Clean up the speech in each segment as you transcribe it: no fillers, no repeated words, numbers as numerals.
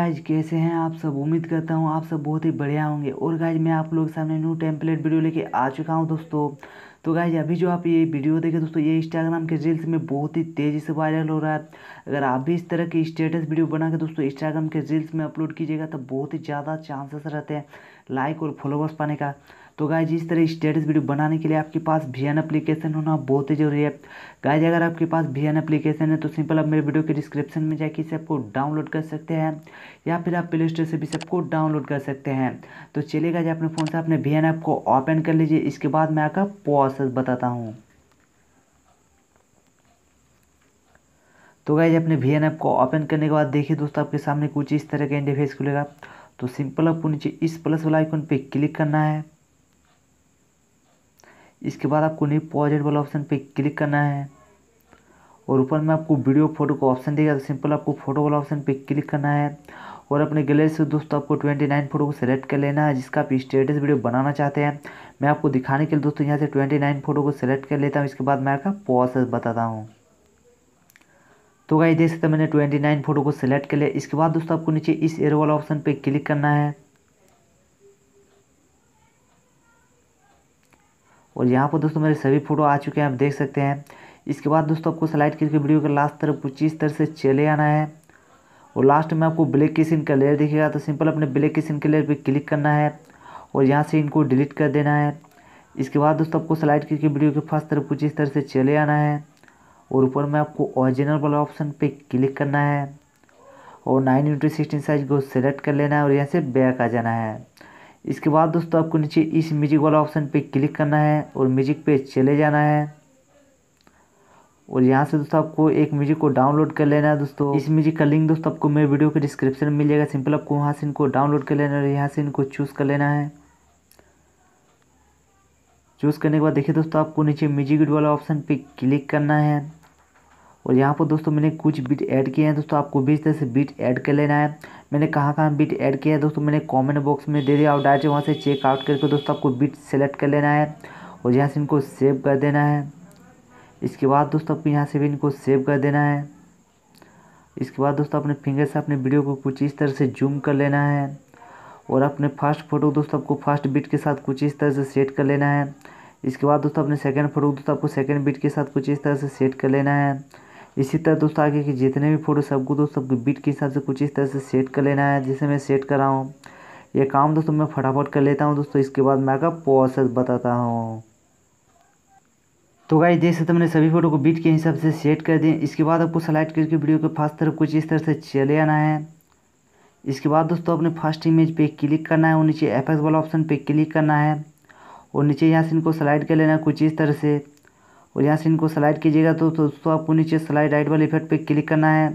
Guys कैसे हैं आप सब। उम्मीद करता हूं आप सब बहुत ही बढ़िया होंगे। और गाइज मैं आप लोग के सामने न्यू टेम्पलेट वीडियो लेके आ चुका हूं दोस्तों। तो गाइज अभी जो आप ये वीडियो देखें दोस्तों, ये इंस्टाग्राम के रील्स में बहुत ही तेज़ी से वायरल हो रहा है। अगर आप भी इस तरह की स्टेटस वीडियो बना के दोस्तों इंस्टाग्राम के रील्स में अपलोड कीजिएगा तो बहुत ही ज़्यादा चांसेस रहते हैं लाइक और फॉलोवर्स पाने का। तो गाइज इस तरह स्टेटस वीडियो बनाने के लिए आपके पास VN एप्लीकेशन होना बहुत ही ज़रूरी है। गाइज अगर आपके पास VN एप्लीकेशन है तो सिंपल आप मेरे वीडियो के डिस्क्रिप्शन में जाके इसे आपको डाउनलोड कर सकते हैं या फिर आप प्ले स्टोर से भी सबको डाउनलोड कर सकते हैं। तो चलिए गाइज अपने फ़ोन से अपने VN ऐप को ओपन कर लीजिए। इसके बाद मैं आपका प्रोसेस बताता हूँ। तो गाइज अपने VN ऐप को ओपन करने के बाद देखिए दोस्तों आपके सामने कुछ इस तरह का इंटरफेस खुलेगा। तो सिंपल आपको नीचे इस प्लस वाला आइकन पर क्लिक करना है। इसके बाद आपको न्यू प्रोजेक्ट वाला ऑप्शन पे क्लिक करना है और ऊपर में आपको वीडियो फोटो का ऑप्शन देगा। तो सिंपल आपको फोटो वाला ऑप्शन पे क्लिक करना है और अपने गैलरी से दोस्तों आपको 29 फोटो को सेलेक्ट कर लेना है जिसका आप स्टेटस वीडियो बनाना चाहते हैं। मैं आपको दिखाने के लिए दोस्तों यहाँ से 29 फोटो को सेलेक्ट कर लेता हूँ। इसके बाद मैं आपका प्रोसेस बताता हूँ। तो गाइस देख सकते मैंने 29 फोटो को सेलेक्ट कर लिया। इसके बाद दोस्तों आपको नीचे इस एरो वाला ऑप्शन पर क्लिक करना है और यहाँ पर दोस्तों मेरे सभी फोटो आ चुके हैं, आप देख सकते हैं। इसके बाद दोस्तों आपको स्लाइड करके वीडियो के लास्ट तरफ कुछ इस तरह से चले आना है और लास्ट में आपको ब्लैक की स्क्रीन का लेयर दिखेगा। तो सिंपल अपने ब्लैक की स्क्रीन के लेयर पर क्लिक करना है और यहाँ से इनको डिलीट कर देना है। इसके बाद दोस्तों आपको स्लाइड करके वीडियो के फर्स्ट तरफ कुछ इस तरह से चले आना है और ऊपर में आपको ओरिजिनल वाला ऑप्शन पर क्लिक करना है और 9:16 साइज को सेलेक्ट कर लेना है और यहाँ से बैक आ जाना है। इसके बाद दोस्तों आपको नीचे इस म्यूजिक वाला ऑप्शन पे क्लिक करना है और म्यूजिक पे चले जाना है और यहाँ से दोस्तों आपको एक म्यूजिक को डाउनलोड कर लेना है। दोस्तों इस म्यूजिक का लिंक दोस्तों आपको मेरे वीडियो के डिस्क्रिप्शन में मिल जाएगा। सिंपल आपको वहाँ से इनको डाउनलोड कर लेना है और यहाँ से इनको चूज़ कर लेना है। चूज़ करने के बाद देखिए दोस्तों आपको नीचे म्यूजिक वाला ऑप्शन पर क्लिक करना है और यहाँ पर दोस्तों मैंने कुछ बीट ऐड किए हैं। दोस्तों आपको 20 तरह से बीट ऐड कर लेना है। मैंने कहाँ बीट ऐड किया है दोस्तों मैंने कमेंट बॉक्स में दे दिया और डायरेक्ट वहाँ से चेकआउट करके दोस्तों आपको बीट सेलेक्ट कर लेना है और यहाँ से इनको सेव कर देना है। इसके बाद दोस्तों आपको यहाँ से भी इनको सेव कर देना है। इसके बाद दोस्तों अपने फिंगर से अपने वीडियो को कुछ इस तरह से जूम कर लेना है और अपने फर्स्ट फोटो दोस्तों आपको फर्स्ट बीट के साथ कुछ इस तरह से सेट कर लेना है। इसके बाद दोस्तों अपने सेकेंड फोटो दोस्तों आपको सेकेंड बीट के साथ कुछ इस तरह से सेट कर लेना है। इसी तरह दोस्तों आगे के जितने भी फोटो सबको दोस्तों सबको बीट के हिसाब से कुछ इस तरह से सेट कर लेना है जैसे मैं सेट कर रहा हूँ। ये काम दोस्तों मैं फटाफट कर लेता हूँ दोस्तों। इसके बाद मैं आपका प्रोसेस बताता हूँ। तो गाइस देख सकते मैंने सभी फोटो को बीट के हिसाब से सेट कर दिए। इसके बाद आपको सेलेक्ट करके वीडियो के फर्स्ट तरफ कुछ इस तरह से चले आना है। इसके बाद दोस्तों अपने फर्स्ट इमेज पर क्लिक करना है और नीचे एफेक्ट वाला ऑप्शन पर क्लिक करना है और नीचे यहाँ से इनको स्लाइड कर लेना है कुछ इस तरह से और यहाँ से इनको स्लाइड कीजिएगा तो दोस्तों आपको नीचे स्लाइड राइट वाले इफेक्ट पे क्लिक करना है।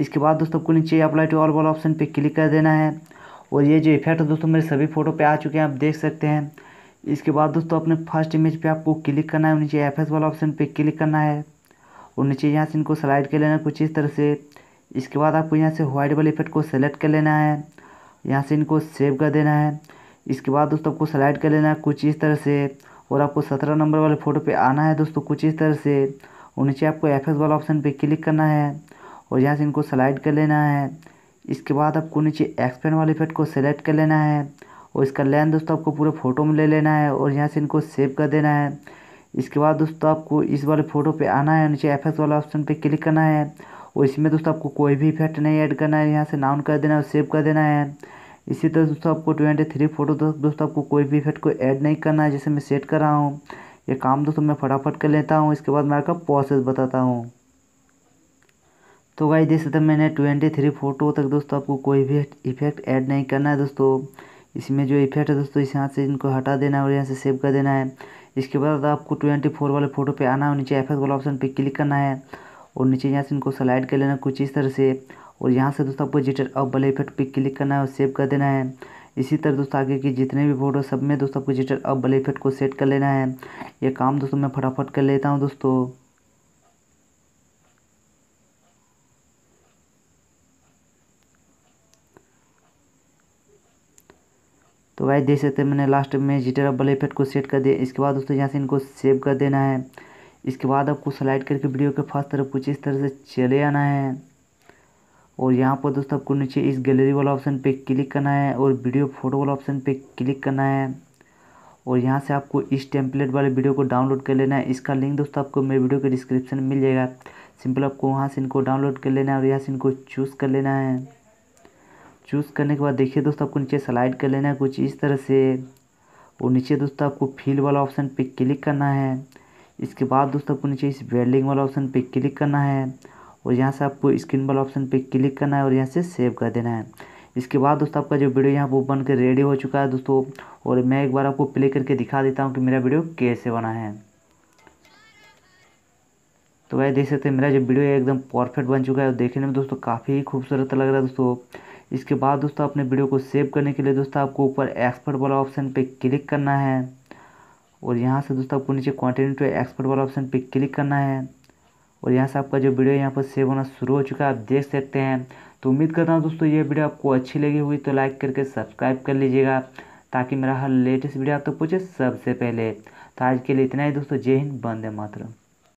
इसके बाद दोस्तों आपको नीचे अप्लाई टू ऑल वाला ऑप्शन पे क्लिक कर देना है और ये जो इफेक्ट है दोस्तों मेरे सभी फोटो पे आ चुके हैं, आप देख सकते हैं। इसके बाद दोस्तों अपने फर्स्ट इमेज पे आपको क्लिक करना है और नीचे एफ एस वाला ऑप्शन पर क्लिक करना है और नीचे यहाँ से इनको स्लाइड कर लेना कुछ इस तरह से। इसके बाद आपको यहाँ से व्हाइट वाले इफेक्ट को सेलेक्ट कर लेना है, यहाँ से इनको सेव कर देना है। इसके बाद दोस्तों आपको स्लाइड कर लेना है कुछ इस तरह से और आपको 17 नंबर वाले फ़ोटो पे आना है दोस्तों कुछ इस तरह से और नीचे आपको एफएस वाला ऑप्शन पे क्लिक करना है और यहाँ से इनको स्लाइड कर लेना है। इसके बाद आपको नीचे एक्सपेंड वाले इफेक्ट को सेलेक्ट कर लेना है और इसका लेंथ दोस्तों आपको पूरे फ़ोटो में ले लेना है और यहाँ से इनको सेव कर देना है। इसके बाद दोस्तों आपको इस वाले फ़ोटो पर आना है, नीचे एफएस वाला ऑप्शन पर क्लिक करना है और इसमें दोस्तों आपको कोई भी इफेक्ट नहीं ऐड करना है, यहाँ से नाउन कर देना है और सेव कर देना है। इसी तरह दोस्तों आपको 23 फोटो दोस्तों आपको कोई भी इफेक्ट को ऐड नहीं करना है जैसे मैं सेट कर रहा हूँ। ये काम दोस्तों मैं फटाफट कर लेता हूँ। इसके बाद मैं आपका प्रोसेस बताता हूँ। तो गाइस देख सकते हैं मैंने 23 फोटो तक दोस्तों आपको कोई भी इफेक्ट ऐड नहीं करना है दोस्तों। इसमें जो इफेक्ट है दोस्तों इस हाथ से इनको हटा देना है और यहाँ से सेव कर देना है। इसके बाद आपको 24 वाले फ़ोटो पर आना है और नीचे एफएक्ट वाला ऑप्शन पर क्लिक करना है और नीचे यहाँ से इनको स्लाइड कर लेना कुछ इस तरह से और यहाँ से दोस्तों आपको जिटर अप वाले इफेक्ट पे क्लिक करना है और सेव कर देना है। इसी तरह दोस्तों आगे की जितने भी फोटो सब में दोस्तों आपको जिटर अप वाले इफेक्ट को सेट कर लेना है। ये काम दोस्तों मैं फटाफट कर लेता हूँ दोस्तों। तो गाइस देख सकते हैं मैंने लास्ट में जिटर अप वाले इफेक्ट को सेट कर दिया। इसके बाद दोस्तों यहाँ से इनको सेव कर देना है। इसके बाद आपको स्लाइड करके वीडियो के फर्स्ट तरफ कुछ इस तरह से चले आना है और यहाँ पर दोस्तों आपको नीचे इस गैलरी वाला ऑप्शन पे क्लिक करना है और वीडियो फोटो वाला ऑप्शन पे क्लिक करना है और यहाँ से आपको इस टेम्पलेट वाले वीडियो को डाउनलोड कर लेना है। इसका लिंक दोस्तों आपको मेरे वीडियो के डिस्क्रिप्शन में मिल जाएगा। सिंपल आपको वहाँ से इनको डाउनलोड कर लेना है और यहाँ से इनको चूज़ कर लेना है। चूज़ करने के बाद देखिए दोस्तों आपको नीचे स्लाइड कर लेना है कुछ इस तरह से और नीचे दोस्तों आपको फील वाला ऑप्शन पे क्लिक करना है। इसके बाद दोस्तों आपको नीचे इस वेल्डिंग वाला ऑप्शन पे क्लिक करना है और यहाँ से आपको स्क्रीन वाला ऑप्शन पे क्लिक करना है और यहाँ से सेव कर देना है। इसके बाद दोस्तों आपका जो वीडियो यहाँ पर बन के रेडी हो चुका है दोस्तों, और मैं एक बार आपको प्ले करके दिखा देता हूँ कि मेरा वीडियो कैसे बना है। तो भाई देख सकते हैं मेरा जो वीडियो है एकदम परफेक्ट बन चुका है और देखने में दोस्तों काफ़ी खूबसूरत लग रहा है दोस्तों। इसके बाद दोस्तों अपने वीडियो को सेव करने के लिए दोस्तों आपको ऊपर एक्सपोर्ट वाला ऑप्शन पे क्लिक करना है और यहाँ से दोस्तों आपको नीचे कंटेंट टू एक्सपोर्ट वाला ऑप्शन पे क्लिक करना है और यहाँ से आपका जो वीडियो यहाँ पर सेव होना शुरू हो चुका है, आप देख सकते हैं। तो उम्मीद करता हूँ दोस्तों ये वीडियो आपको अच्छी लगी हुई तो लाइक करके सब्सक्राइब कर लीजिएगा ताकि मेरा हर लेटेस्ट वीडियो आप तक पहुँचे सबसे पहले। तो आज के लिए इतना ही दोस्तों। जय हिंद, वंदे मातरम।